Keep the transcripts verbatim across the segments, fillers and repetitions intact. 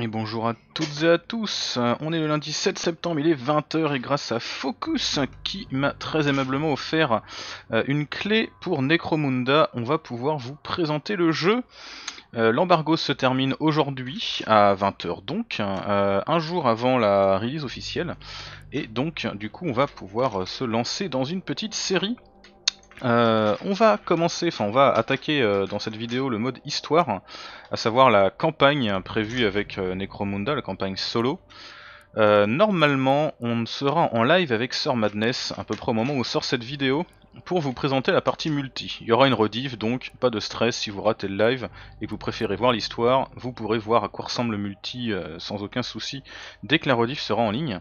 Et bonjour à toutes et à tous, on est le lundi sept septembre, il est vingt heures et grâce à Focus qui m'a très aimablement offert une clé pour Necromunda, on va pouvoir vous présenter le jeu. L'embargo se termine aujourd'hui à vingt heures donc, un jour avant la release officielle, et donc du coup on va pouvoir se lancer dans une petite série. Euh, on va commencer, enfin on va attaquer euh, dans cette vidéo le mode histoire, à savoir la campagne prévue avec euh, Necromunda, la campagne solo. Euh, normalement on sera en live avec Sir Madness à peu près au moment où sort cette vidéo pour vous présenter la partie multi. Il y aura une rediff donc pas de stress si vous ratez le live et que vous préférez voir l'histoire, vous pourrez voir à quoi ressemble le multi euh, sans aucun souci dès que la rediff sera en ligne.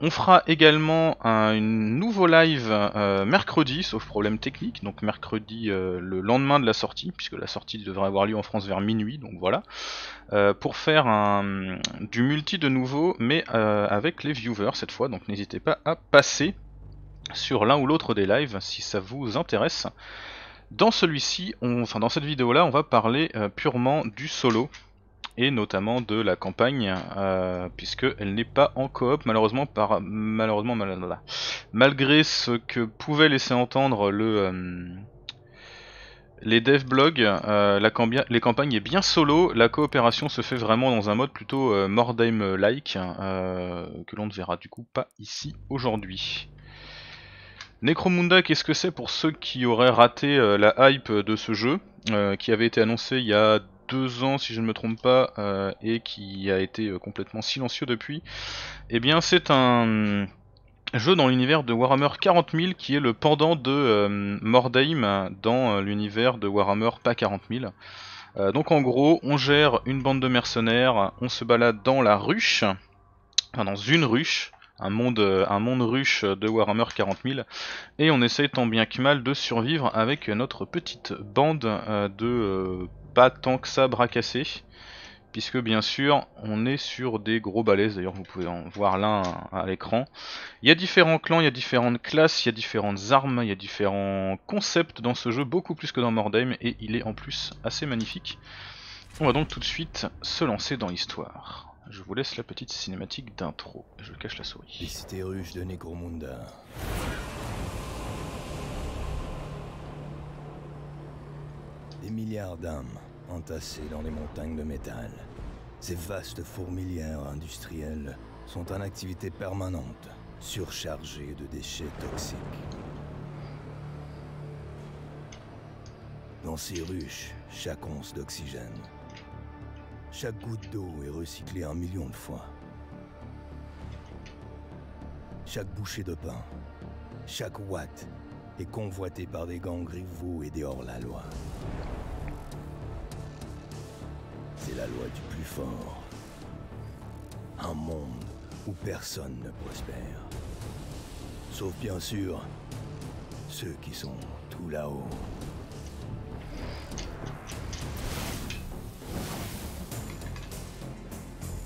On fera également un nouveau live euh, mercredi, sauf problème technique, donc mercredi euh, le lendemain de la sortie, puisque la sortie devrait avoir lieu en France vers minuit, donc voilà, euh, pour faire un, du multi de nouveau, mais euh, avec les viewers cette fois, donc n'hésitez pas à passer sur l'un ou l'autre des lives si ça vous intéresse. Dans celui-ci, enfin dans cette vidéo-là, on va parler euh, purement du solo, et notamment de la campagne, euh, puisqu'elle n'est pas en coop, malheureusement, par, malheureusement mal, malgré ce que pouvait laisser entendre le, euh, les dev blogs, euh, la les campagnes est bien solo, la coopération se fait vraiment dans un mode plutôt euh, Mordheim-like, euh, que l'on ne verra du coup pas ici aujourd'hui. Necromunda, qu'est-ce que c'est pour ceux qui auraient raté euh, la hype de ce jeu, euh, qui avait été annoncé il y a deux ans si je ne me trompe pas euh, et qui a été euh, complètement silencieux depuis. Eh bien c'est un jeu dans l'univers de Warhammer quarante mille qui est le pendant de euh, Mordheim dans euh, l'univers de Warhammer pas quarante mille. Euh, donc en gros on gère une bande de mercenaires, on se balade dans la ruche, enfin dans une ruche, un monde, un monde ruche de Warhammer quarante mille, et on essaye tant bien que mal de survivre avec notre petite bande euh, de... Euh, pas tant que ça bras cassés, puisque bien sûr on est sur des gros balaises, d'ailleurs vous pouvez en voir l'un à l'écran. Il y a différents clans, il y a différentes classes, il y a différentes armes, il y a différents concepts dans ce jeu, beaucoup plus que dans Mordheim, et il est en plus assez magnifique. On va donc tout de suite se lancer dans l'histoire. Je vous laisse la petite cinématique d'intro, je cache la souris. Les cités ruches de Necromunda. Des milliards d'âmes entassées dans les montagnes de métal. Ces vastes fourmilières industrielles sont en activité permanente, surchargées de déchets toxiques. Dans ces ruches, chaque once d'oxygène, chaque goutte d'eau est recyclée un million de fois. Chaque bouchée de pain, chaque watt est convoitée par des gangs rivaux et des hors-la-loi. C'est la loi du plus fort. Un monde où personne ne prospère. Sauf bien sûr, ceux qui sont tout là-haut.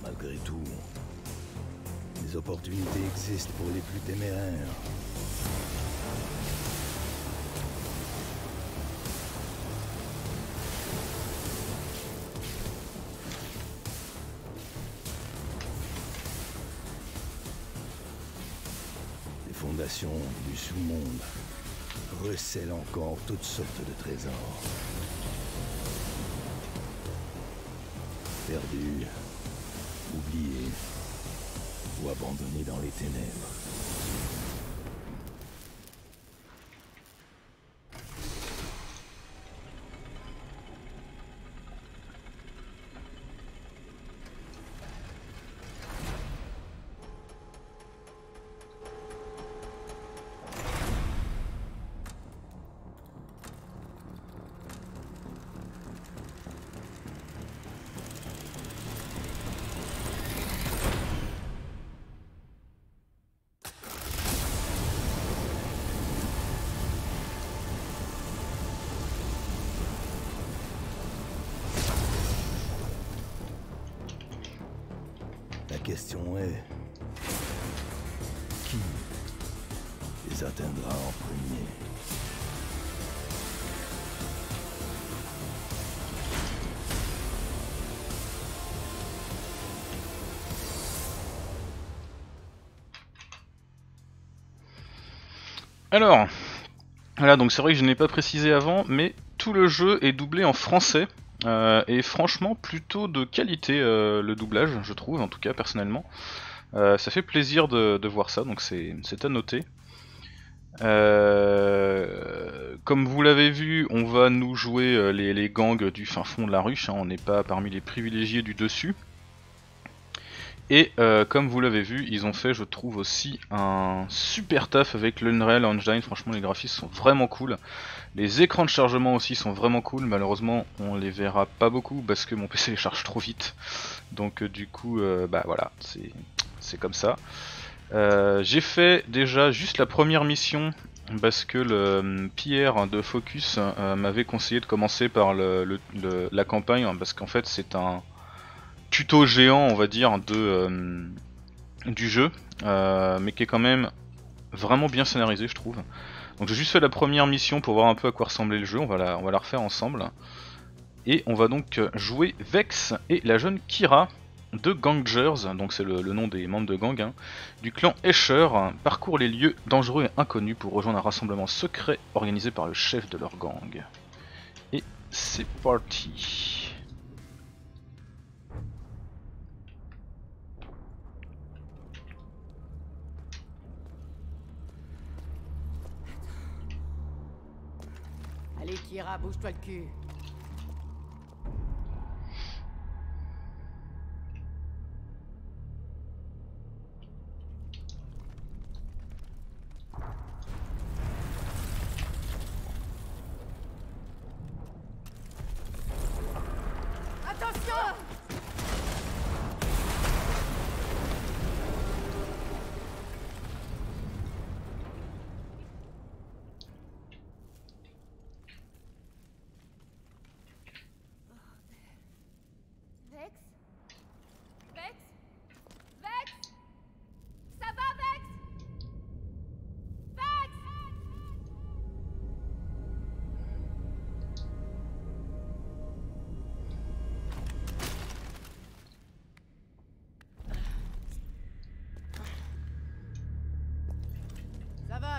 Malgré tout, des opportunités existent pour les plus téméraires. Du sous-monde recèle encore toutes sortes de trésors. Perdus, oubliés ou abandonnés dans les ténèbres. La question est, qui les atteindra en premier? Alors, voilà, donc c'est vrai que je n'ai pas précisé avant, mais tout le jeu est doublé en français, euh, et franchement plutôt de qualité euh, le doublage, je trouve, en tout cas personnellement. Euh, ça fait plaisir de, de voir ça, donc c'est à noter. Euh, comme vous l'avez vu, on va nous jouer les, les gangs du fin fond de la ruche, hein, on n'est pas parmi les privilégiés du dessus. Et euh, comme vous l'avez vu, ils ont fait, je trouve, aussi un super taf avec l'Unreal Engine. Franchement, les graphismes sont vraiment cool. Les écrans de chargement aussi sont vraiment cool. Malheureusement, on les verra pas beaucoup parce que mon P C les charge trop vite. Donc euh, du coup, euh, bah voilà, c'est comme ça. Euh, j'ai fait déjà juste la première mission parce que le Pierre de Focus euh, m'avait conseillé de commencer par le, le, le, la campagne parce qu'en fait, c'est un tuto géant, on va dire, de, euh, du jeu, euh, mais qui est quand même vraiment bien scénarisé, je trouve. Donc j'ai juste fait la première mission pour voir un peu à quoi ressemblait le jeu, on va la, on va la refaire ensemble. Et on va donc jouer Vex et la jeune Kira de Gangers, donc c'est le, le nom des membres de gang, hein, du clan Escher, parcourent les lieux dangereux et inconnus pour rejoindre un rassemblement secret organisé par le chef de leur gang. Et c'est parti. Allez Kira, bouge-toi le cul. Attention!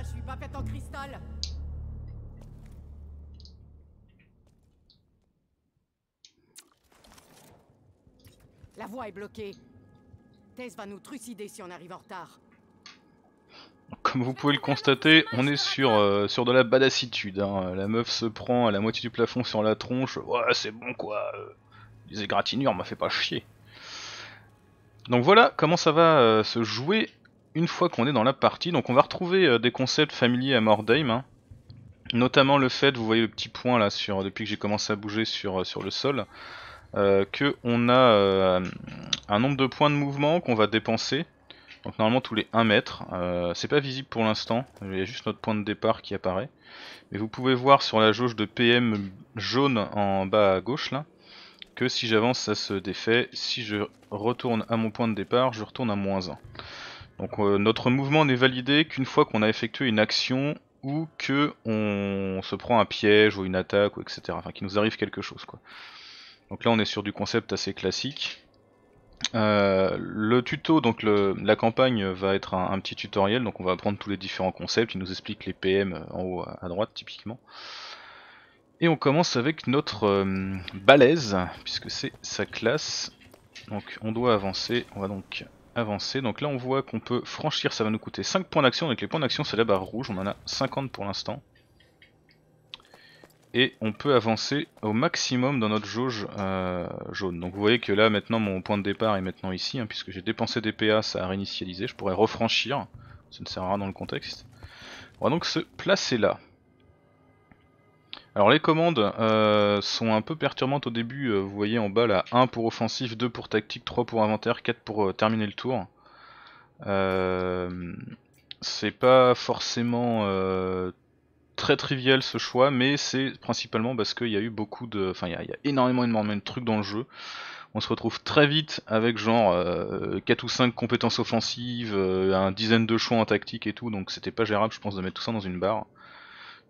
Je suis pas faite en cristal. La voie est bloquée. Tess va nous trucider si on arrive en retard. Comme vous pouvez le constater, on est sur, euh, sur de la badassitude, hein. La meuf se prend à la moitié du plafond sur la tronche. Ouais, c'est bon quoi. Les égratignures m'a fait pas chier. Donc voilà comment ça va euh, se jouer. Une fois qu'on est dans la partie, donc on va retrouver euh, des concepts familiers à Mordheim, hein. Notamment le fait, vous voyez le petit point là, sur, depuis que j'ai commencé à bouger sur, sur le sol, euh, qu'on a euh, un nombre de points de mouvement qu'on va dépenser, donc normalement tous les un mètre, euh, c'est pas visible pour l'instant, il y a juste notre point de départ qui apparaît, mais vous pouvez voir sur la jauge de P M jaune en bas à gauche là, que si j'avance ça se défait, si je retourne à mon point de départ, je retourne à moins un. Donc euh, notre mouvement n'est validé qu'une fois qu'on a effectué une action ou que on se prend un piège ou une attaque ou et cetera. Enfin qu'il nous arrive quelque chose quoi. Donc là on est sur du concept assez classique. Euh, le tuto, donc le, la campagne va être un, un petit tutoriel, donc on va apprendre tous les différents concepts, il nous explique les P M en haut à, à droite typiquement. Et on commence avec notre euh, balèze, puisque c'est sa classe. Donc on doit avancer, on va donc avancer, donc là on voit qu'on peut franchir, ça va nous coûter cinq points d'action, donc les points d'action c'est la barre rouge, on en a cinquante pour l'instant, et on peut avancer au maximum dans notre jauge euh, jaune. Donc vous voyez que là maintenant mon point de départ est maintenant ici, hein, puisque j'ai dépensé des P A, ça a réinitialisé, je pourrais refranchir, ça ne sert à rien dans le contexte. On va donc se placer là. Alors les commandes euh, sont un peu perturbantes au début, euh, vous voyez en bas là, un pour offensif, deux pour tactique, trois pour inventaire, quatre pour euh, terminer le tour. Euh, c'est pas forcément euh, très trivial ce choix, mais c'est principalement parce qu'il y a eu beaucoup de... Enfin il y, y a énormément énormément de trucs dans le jeu. On se retrouve très vite avec genre euh, quatre ou cinq compétences offensives, euh, un dizaine de choix en tactique et tout, donc c'était pas gérable je pense de mettre tout ça dans une barre.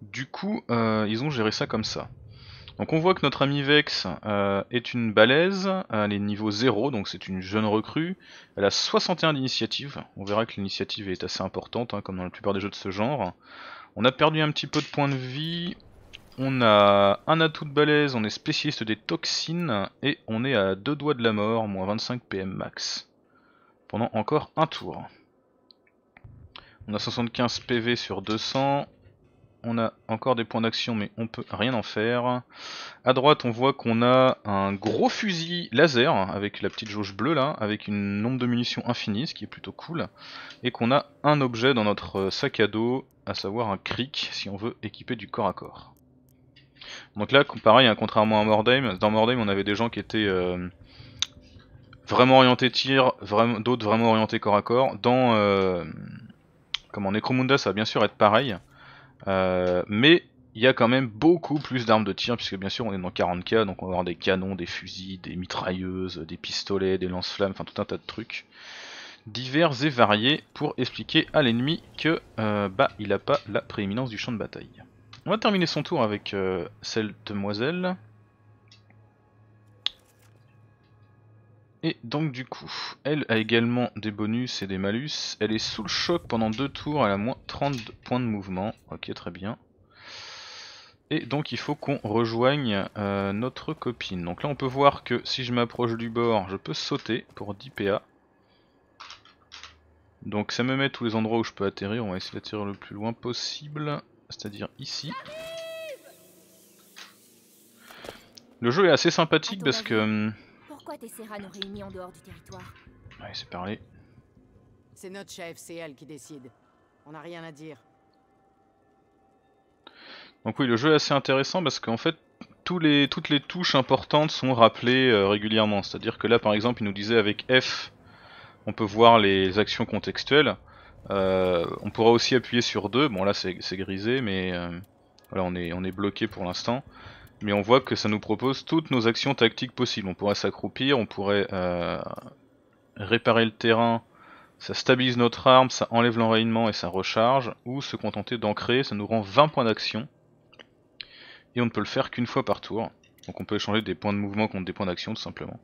Du coup, euh, ils ont géré ça comme ça. Donc on voit que notre ami Vex euh, est une balèze, elle est niveau zéro, donc c'est une jeune recrue. Elle a soixante et un d'initiative, on verra que l'initiative est assez importante, hein, comme dans la plupart des jeux de ce genre. On a perdu un petit peu de points de vie. On a un atout de balèze, on est spécialiste des toxines, et on est à deux doigts de la mort, moins vingt-cinq P M max. Pendant encore un tour. On a soixante-quinze P V sur deux cents. On a encore des points d'action, mais on peut rien en faire. À droite, on voit qu'on a un gros fusil laser, avec la petite jauge bleue là, avec une nombre de munitions infinie, ce qui est plutôt cool. Et qu'on a un objet dans notre sac à dos, à savoir un cric, si on veut équiper du corps à corps. Donc là, pareil, hein, contrairement à Mordheim, dans Mordheim on avait des gens qui étaient euh, vraiment orientés tir, vraiment, d'autres vraiment orientés corps à corps. Dans euh, comme en Necromunda, ça va bien sûr être pareil, euh, mais il y a quand même beaucoup plus d'armes de tir, puisque bien sûr on est dans quarante K, donc on va avoir des canons, des fusils, des mitrailleuses, des pistolets, des lance-flammes, enfin tout un tas de trucs divers et variés pour expliquer à l'ennemi que euh, bah, il n'a pas la prééminence du champ de bataille. On va terminer son tour avec euh, cette demoiselle. Et donc du coup, elle a également des bonus et des malus. Elle est sous le choc pendant deux tours, elle a moins trente points de mouvement. Ok, très bien. Et donc il faut qu'on rejoigne euh, notre copine. Donc là on peut voir que si je m'approche du bord, je peux sauter pour dix P A. Donc ça me met tous les endroits où je peux atterrir, on va essayer d'atterrir le plus loin possible. C'est-à-dire ici. Le jeu est assez sympathique parce que... Pourquoi tes Serra nous réunit en dehors du territoire ? Ouais, c'est parlé. C'est notre chef, c'est elle qui décide. On n'a rien à dire. Donc oui, le jeu est assez intéressant parce qu'en fait, tous les, toutes les touches importantes sont rappelées euh, régulièrement. C'est-à-dire que là, par exemple, il nous disait avec F, on peut voir les actions contextuelles. Euh, on pourra aussi appuyer sur deux, bon là c'est grisé mais euh, voilà, on est, on est bloqué pour l'instant, mais on voit que ça nous propose toutes nos actions tactiques possibles. On pourrait s'accroupir, on pourrait euh, réparer le terrain, ça stabilise notre arme, ça enlève l'enrayonnement et ça recharge, ou se contenter d'ancrer, ça nous rend vingt points d'action et on ne peut le faire qu'une fois par tour, donc on peut échanger des points de mouvement contre des points d'action tout simplement.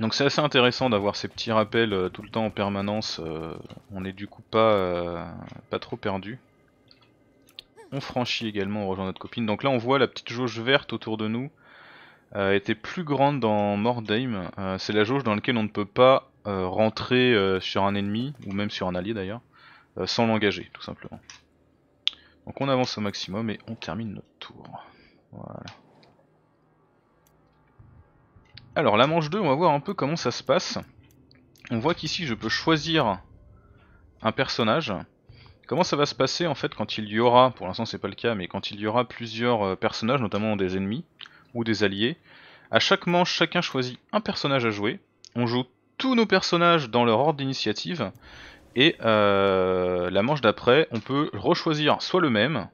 Donc c'est assez intéressant d'avoir ces petits rappels euh, tout le temps en permanence, euh, on n'est du coup pas, euh, pas trop perdu. On franchit également, on rejoint notre copine. Donc là on voit la petite jauge verte autour de nous, euh, était plus grande dans Mordheim, euh, c'est la jauge dans laquelle on ne peut pas euh, rentrer euh, sur un ennemi, ou même sur un allié d'ailleurs, euh, sans l'engager tout simplement. Donc on avance au maximum et on termine notre tour. Voilà. Alors la manche deux, on va voir un peu comment ça se passe. On voit qu'ici je peux choisir un personnage. Comment ça va se passer en fait quand il y aura, pour l'instant c'est pas le cas, mais quand il y aura plusieurs personnages, notamment des ennemis ou des alliés. À chaque manche, chacun choisit un personnage à jouer. On joue tous nos personnages dans leur ordre d'initiative. Et euh, la manche d'après, on peut rechoisir soit le même,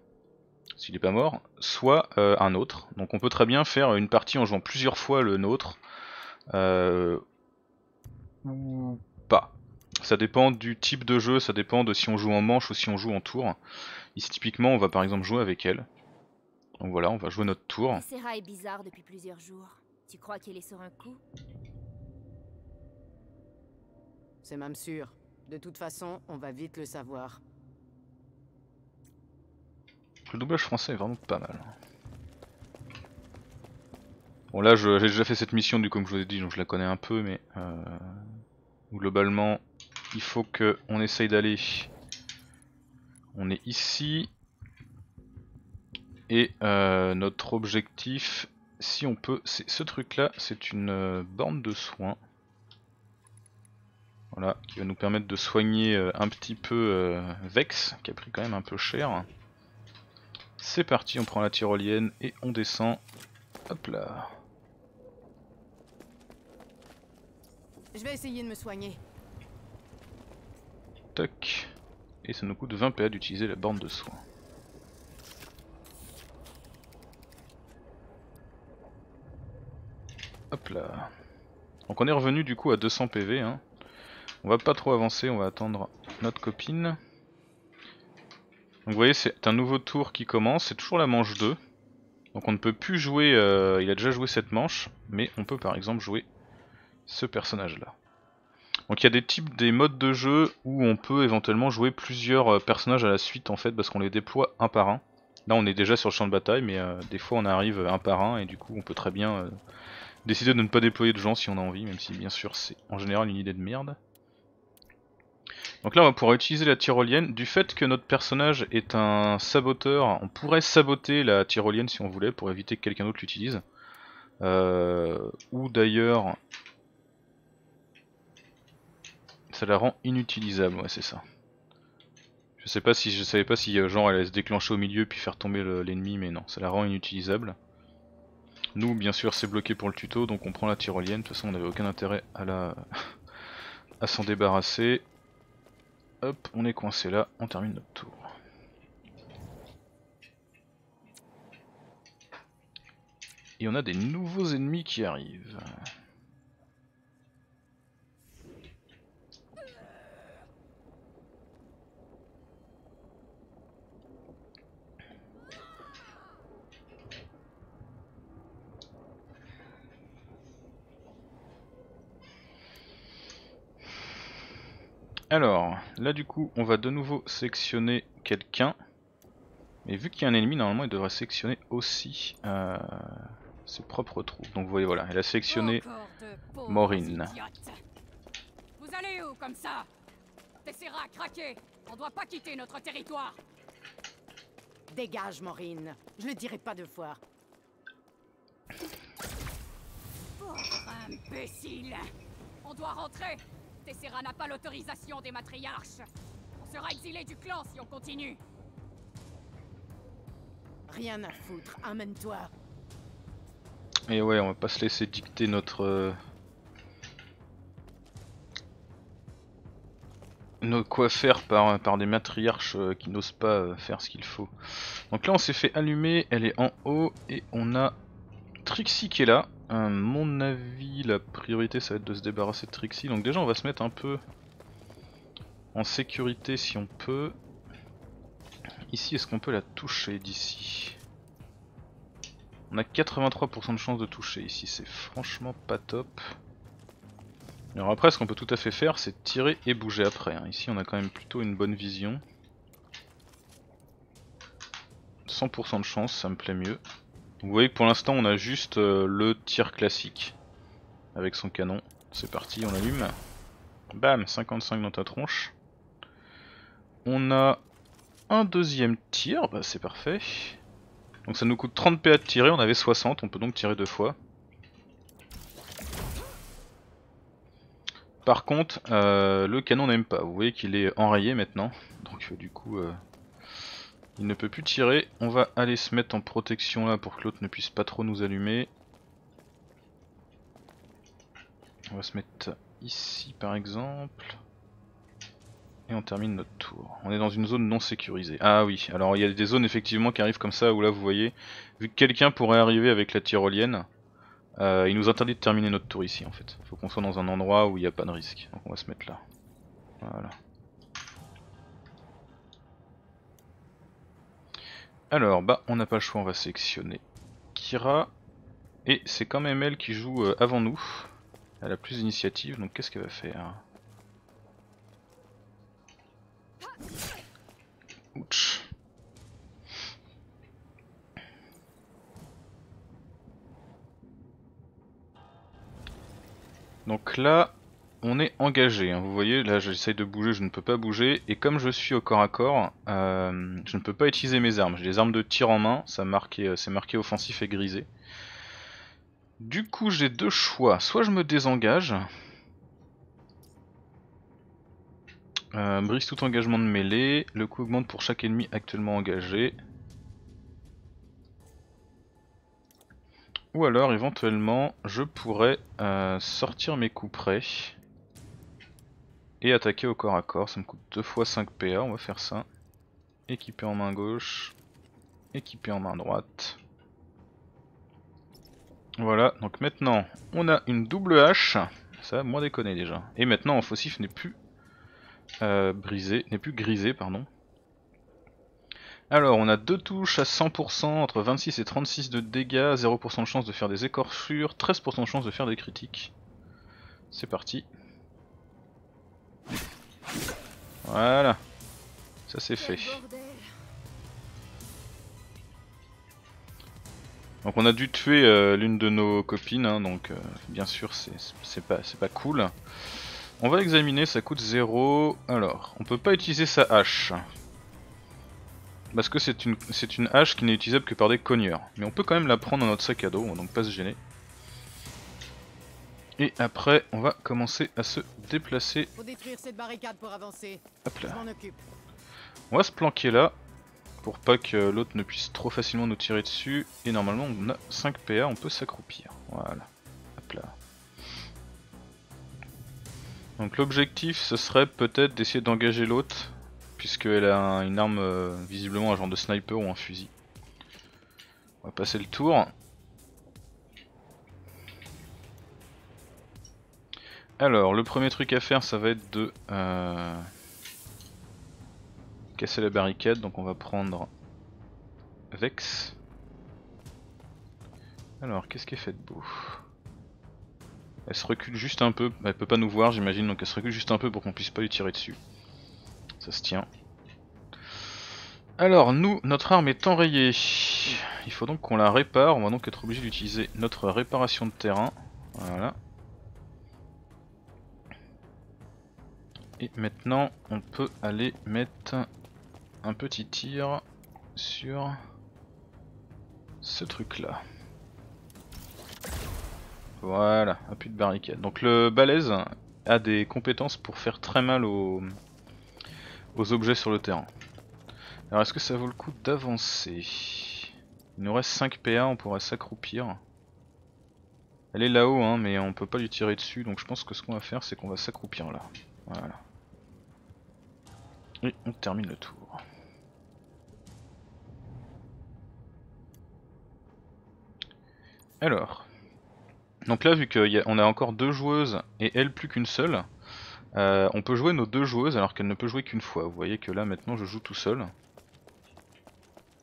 s'il n'est pas mort, soit euh, un autre. Donc on peut très bien faire une partie en jouant plusieurs fois le nôtre. Euh, ou pas. Ça dépend du type de jeu, ça dépend de si on joue en manche ou si on joue en tour. Ici typiquement on va par exemple jouer avec elle. Donc voilà, on va jouer notre tour. Serra est bizarre depuis plusieurs jours. Tu crois qu'elle est sur un coup? C'est même sûr. De toute façon, on va vite le savoir. Le doublage français est vraiment pas mal. Bon là j'ai déjà fait cette mission du coup, comme je vous ai dit, donc je la connais un peu, mais euh, globalement il faut que on essaye d'aller, on est ici, et euh, notre objectif, si on peut, c'est ce truc là, c'est une euh, borne de soins, voilà, qui va nous permettre de soigner euh, un petit peu euh, Vex, qui a pris quand même un peu cher. C'est parti, on prend la tyrolienne et on descend, hop là. Je vais essayer de me soigner. Tac. Et ça nous coûte vingt P A d'utiliser la borne de soin. Hop là. Donc on est revenu du coup à deux cents P V. Hein. On va pas trop avancer, on va attendre notre copine. Donc vous voyez, c'est un nouveau tour qui commence, c'est toujours la manche deux. Donc on ne peut plus jouer, euh, il a déjà joué cette manche, mais on peut par exemple jouer ce personnage là. Donc il y a des types, des modes de jeu où on peut éventuellement jouer plusieurs personnages à la suite en fait, parce qu'on les déploie un par un. Là on est déjà sur le champ de bataille, mais euh, des fois on arrive un par un et du coup on peut très bien euh, décider de ne pas déployer de gens si on a envie, même si bien sûr c'est en général une idée de merde. Donc là on va pouvoir utiliser la tyrolienne. Du fait que notre personnage est un saboteur, on pourrait saboter la tyrolienne si on voulait pour éviter que quelqu'un d'autre l'utilise. Euh, ou d'ailleurs ça la rend inutilisable, ouais c'est ça. Je sais pas si je savais pas si genre elle allait se déclencher au milieu puis faire tomber l'ennemi, mais non, ça la rend inutilisable. Nous bien sûr c'est bloqué pour le tuto, donc on prend la tyrolienne, de toute façon on n'avait aucun intérêt à la à s'en débarrasser. Hop, on est coincé là, on termine notre tour. Et on a des nouveaux ennemis qui arrivent. Alors, là du coup, on va de nouveau sectionner quelqu'un. Mais vu qu'il y a un ennemi, normalement il devrait sectionner aussi euh, ses propres troupes. Donc vous voyez, voilà, elle a sectionné Maureen. Vous allez où comme ça? Tessera, craquez. On doit pas quitter notre territoire. Dégage, Maureen. Je le dirai pas deux fois. Pauvre imbécile. On doit rentrer. Tessera n'a pas l'autorisation des matriarches. On sera exilé du clan si on continue. Rien à foutre, amène-toi. Et ouais, on va pas se laisser dicter notre euh, nos quoi faire par, par des matriarches euh, qui n'osent pas euh, faire ce qu'il faut. Donc là on s'est fait allumer, elle est en haut et on a Trixie qui est là. À mon avis, la priorité ça va être de se débarrasser de Trixie. Donc déjà on va se mettre un peu en sécurité si on peut. Ici, est-ce qu'on peut la toucher d'ici? On a quatre-vingt-trois pour cent de chance de toucher ici, c'est franchement pas top. Alors après, ce qu'on peut tout à fait faire, c'est tirer et bouger après. Ici on a quand même plutôt une bonne vision. cent pour cent de chance, ça me plaît mieux. Vous voyez que pour l'instant on a juste euh, le tir classique avec son canon. C'est parti, on allume. Bam, cinquante-cinq dans ta tronche. On a un deuxième tir, bah c'est parfait. Donc ça nous coûte trente P A de tirer, on avait soixante, on peut donc tirer deux fois. Par contre, euh, le canon n'aime pas, vous voyez qu'il est enrayé maintenant. Donc euh, du coup... Euh il ne peut plus tirer, on va aller se mettre en protection là pour que l'autre ne puisse pas trop nous allumer. On va se mettre ici par exemple. Et on termine notre tour. On est dans une zone non sécurisée. Ah oui, alors il y a des zones effectivement qui arrivent comme ça où là vous voyez, vu que quelqu'un pourrait arriver avec la tyrolienne, euh, il nous interdit de terminer notre tour ici en fait. Faut qu'on soit dans un endroit où il n'y a pas de risque. Donc on va se mettre là. Voilà. Alors bah on n'a pas le choix, on va sélectionner Kira, et c'est quand même elle qui joue euh, avant nous, elle a plus d'initiative, donc qu'est-ce qu'elle va faire? Ouch. Donc là on est engagé, hein. Vous voyez là j'essaye de bouger, je ne peux pas bouger, et comme je suis au corps à corps, euh, je ne peux pas utiliser mes armes, j'ai des armes de tir en main, ça marqué, c'est marqué offensif et grisé. Du coup j'ai deux choix, soit je me désengage, euh, brise tout engagement de mêlée, le coût augmente pour chaque ennemi actuellement engagé. Ou alors éventuellement je pourrais euh, sortir mes coups près et attaquer au corps à corps, ça me coûte deux fois cinq P A, on va faire ça. Équipé en main gauche, équipé en main droite. Voilà, donc maintenant on a une double hache, ça va moins déconner déjà. Et maintenant en faucif n'est plus euh, brisé, n'est plus grisé, pardon. Alors on a deux touches à cent pour cent, entre vingt-six et trente-six de dégâts, zéro pour cent de chance de faire des écorchures, treize pour cent de chance de faire des critiques. C'est parti. Voilà. Ça c'est fait. Donc on a dû tuer euh, l'une de nos copines, hein, donc euh, bien sûr c'est pas, pas cool. On va l'examiner, ça coûte zéro. Alors, on peut pas utiliser sa hache. Parce que c'est une, une hache qui n'est utilisable que par des cogneurs. Mais on peut quand même la prendre dans notre sac à dos, on va donc pas se gêner. Et après, on va commencer à se déplacer. Faut détruire cette barricade pour avancer. Hop là. On va se planquer là, pour pas que l'autre ne puisse trop facilement nous tirer dessus. Et normalement, on a cinq P A, on peut s'accroupir. Voilà. Hop là. Donc l'objectif, ce serait peut-être d'essayer d'engager l'autre, puisqu'elle a un, une arme, euh, visiblement un genre de sniper ou un fusil. On va passer le tour. Alors, le premier truc à faire, ça va être de euh, casser la barricade. Donc on va prendre Vex. Alors, qu'est-ce qu'elle fait de beau? Elle se recule juste un peu, elle peut pas nous voir j'imagine, donc elle se recule juste un peu pour qu'on puisse pas lui tirer dessus. Ça se tient. Alors nous, notre arme est enrayée. Il faut donc qu'on la répare. On va donc être obligé d'utiliser notre réparation de terrain. Voilà. Et maintenant on peut aller mettre un petit tir sur ce truc là. Voilà, un puits de barricade. Donc le balèze a des compétences pour faire très mal aux... aux objets sur le terrain. Alors est-ce que ça vaut le coup d'avancer? Il nous reste cinq P A, on pourrait s'accroupir. Elle est là-haut hein, mais on peut pas lui tirer dessus, donc je pense que ce qu'on va faire c'est qu'on va s'accroupir là. Voilà. Et on termine le tour. Alors. Donc là vu qu'on a encore deux joueuses et elle plus qu'une seule. Euh, on peut jouer nos deux joueuses alors qu'elle ne peut jouer qu'une fois. Vous voyez que là maintenant je joue tout seul.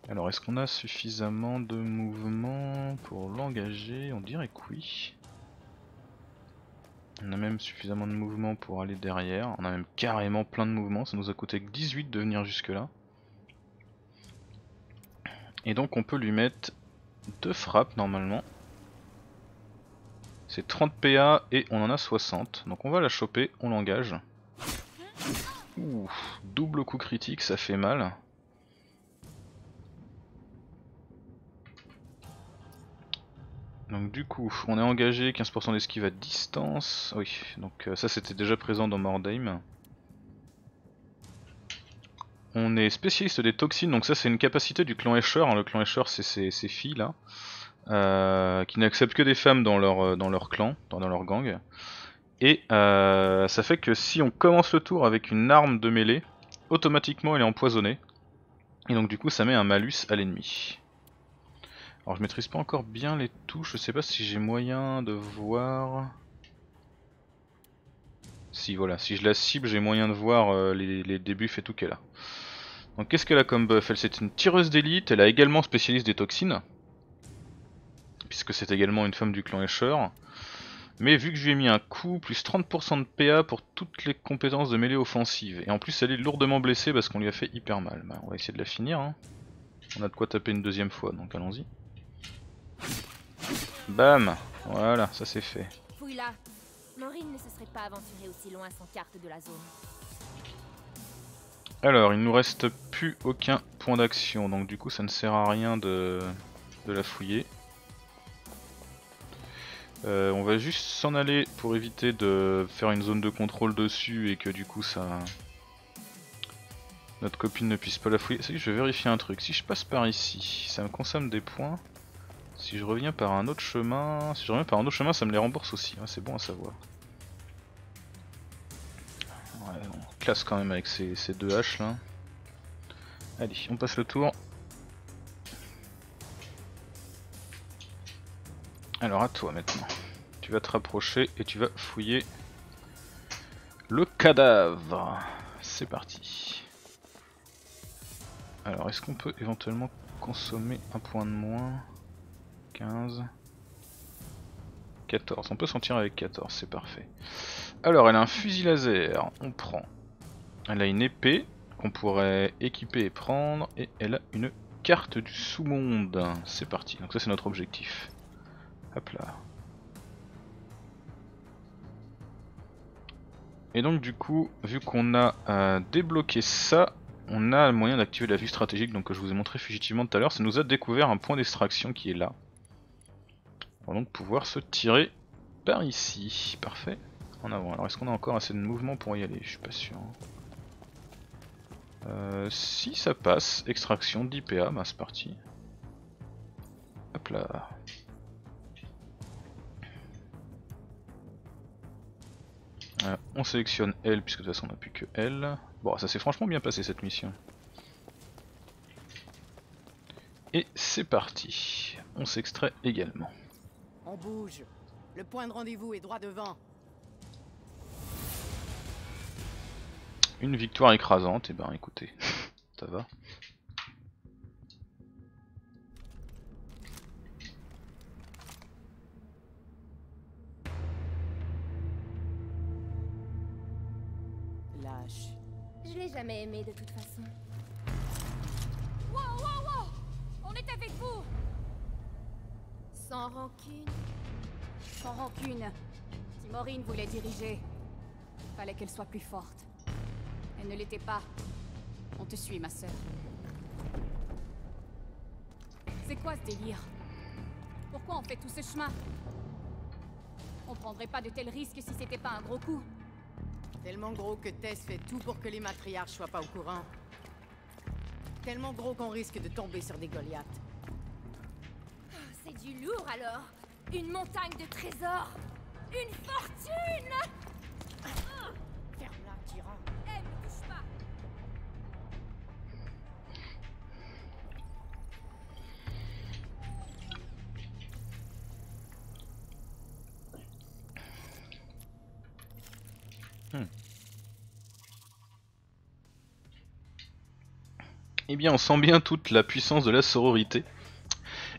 Alors est-ce qu'on a suffisamment de mouvements pour l'engager? On dirait que oui. On a même suffisamment de mouvements pour aller derrière. On a même carrément plein de mouvements. Ça nous a coûté que dix-huit de venir jusque là. Et donc on peut lui mettre deux frappes normalement. C'est trente P A et on en a soixante, donc on va la choper, on l'engage. Ouh, double coup critique, ça fait mal. Donc du coup, on est engagé, quinze pour cent d'esquive à distance. Oui, donc euh, ça c'était déjà présent dans Mordheim. On est spécialiste des toxines, donc ça c'est une capacité du clan Escher, hein. Le clan Escher c'est ces, ces filles là. Euh, qui n'acceptent que des femmes dans leur, dans leur clan, dans, dans leur gang. Et euh, ça fait que si on commence le tour avec une arme de mêlée, automatiquement elle est empoisonnée. Et donc du coup ça met un malus à l'ennemi. Alors je maîtrise pas encore bien les touches, je sais pas si j'ai moyen de voir... Si voilà, si je la cible j'ai moyen de voir euh, les, les débuffs et tout qu'elle a. Donc qu'est-ce qu'elle a comme buff? Elle c'est une tireuse d'élite, elle a également spécialiste des toxines. Puisque c'est également une femme du clan Escher. Mais vu que je lui ai mis un coup, plus trente pour cent de P A pour toutes les compétences de mêlée offensive. Et en plus elle est lourdement blessée parce qu'on lui a fait hyper mal. Bah, on va essayer de la finir. Hein. On a de quoi taper une deuxième fois, donc allons-y. Bam! Voilà, ça c'est fait. Fouille-la. Maureen ne se serait pas aventurée aussi loin sans carte de la zone. Alors, il nous reste plus aucun point d'action. Donc du coup ça ne sert à rien de, de la fouiller. Euh, on va juste s'en aller pour éviter de faire une zone de contrôle dessus et que du coup ça... notre copine ne puisse pas la fouiller. C'est que je vais vérifier un truc, si je passe par ici, ça me consomme des points. Si je reviens par un autre chemin, si je reviens par un autre chemin ça me les rembourse aussi, ouais, c'est bon à savoir. Ouais, on classe quand même avec ces, ces deux haches là. Allez, on passe le tour. Alors à toi maintenant, tu vas te rapprocher et tu vas fouiller le cadavre, c'est parti. Alors est-ce qu'on peut éventuellement consommer un point de moins? Quinze, quatorze, on peut s'en tirer avec quatorze, c'est parfait. Alors elle a un fusil laser, on prend. Elle a une épée qu'on pourrait équiper et prendre, et elle a une carte du sous-monde. C'est parti, donc ça c'est notre objectif. Hop là. Et donc du coup, vu qu'on a euh, débloqué ça, on a le moyen d'activer la vue stratégique donc, que je vous ai montré fugitivement tout à l'heure. Ça nous a découvert un point d'extraction qui est là. On va donc pouvoir se tirer par ici. Parfait. En avant. Alors est-ce qu'on a encore assez de mouvement pour y aller? Je suis pas sûr. Euh, si ça passe, extraction dix P A, bah c'est parti. Hop là. Euh, on sélectionne L puisque de toute façon on n'a plus que L. Bon, ça s'est franchement bien passé cette mission. Et c'est parti. On s'extrait également. On bouge. Le point de rendez-vous est droit devant. Une victoire écrasante, et eh ben écoutez, ça va. Lâche. Je l'ai jamais aimé de toute façon. Wow, wow, wow! On est avec vous! Sans rancune. Sans rancune. Timorine voulait diriger. Fallait qu'elle soit plus forte. Elle ne l'était pas. On te suit, ma sœur. C'est quoi ce délire? Pourquoi on fait tout ce chemin? On prendrait pas de tels risques si c'était pas un gros coup. Tellement gros que Tess fait tout pour que les matriarches soient pas au courant. Tellement gros qu'on risque de tomber sur des Goliaths. Oh, c'est du lourd alors. Une montagne de trésors. Une fortune. Oh. Ferme-la, tyran. Eh bien on sent bien toute la puissance de la sororité.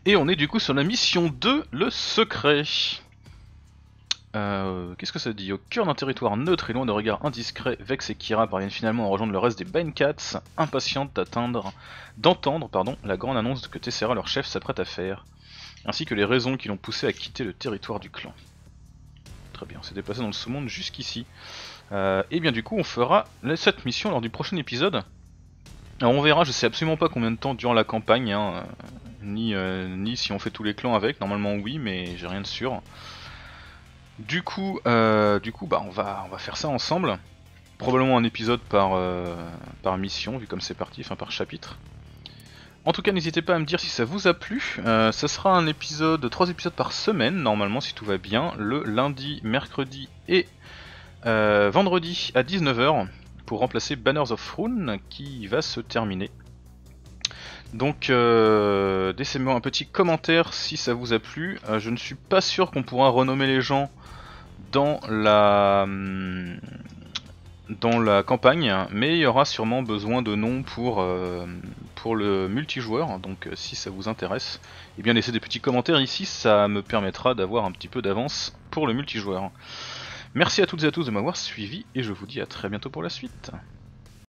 Et on est du coup sur la mission deux, le secret. Euh, Qu'est-ce que ça dit? Au cœur d'un territoire neutre et loin de regards indiscrets, Vex et Kira parviennent finalement à rejoindre le reste des Banecats, impatientes d'atteindre, d'entendre pardon, la grande annonce que Tessera, leur chef, s'apprête à faire, ainsi que les raisons qui l'ont poussé à quitter le territoire du clan. Très bien, on s'est déplacé dans le sous-monde jusqu'ici. Euh, et bien du coup on fera cette mission lors du prochain épisode. Alors on verra, je sais absolument pas combien de temps dure la campagne, hein, ni, euh, ni si on fait tous les clans avec, normalement oui, mais j'ai rien de sûr. Du coup, euh, du coup bah, on, va, on va faire ça ensemble, probablement un épisode par, euh, par mission, vu comme c'est parti, enfin par chapitre. En tout cas n'hésitez pas à me dire si ça vous a plu, euh, ça sera un épisode, trois épisodes par semaine normalement si tout va bien, le lundi, mercredi et euh, vendredi à dix-neuf heures. Pour remplacer Banners of Rune qui va se terminer. Donc euh, laissez-moi un petit commentaire si ça vous a plu. Euh, je ne suis pas sûr qu'on pourra renommer les gens dans la dans la campagne, mais il y aura sûrement besoin de noms pour euh, pour le multijoueur. Donc euh, si ça vous intéresse, eh bien laissez des petits commentaires ici, ça me permettra d'avoir un petit peu d'avance pour le multijoueur. Merci à toutes et à tous de m'avoir suivi et je vous dis à très bientôt pour la suite.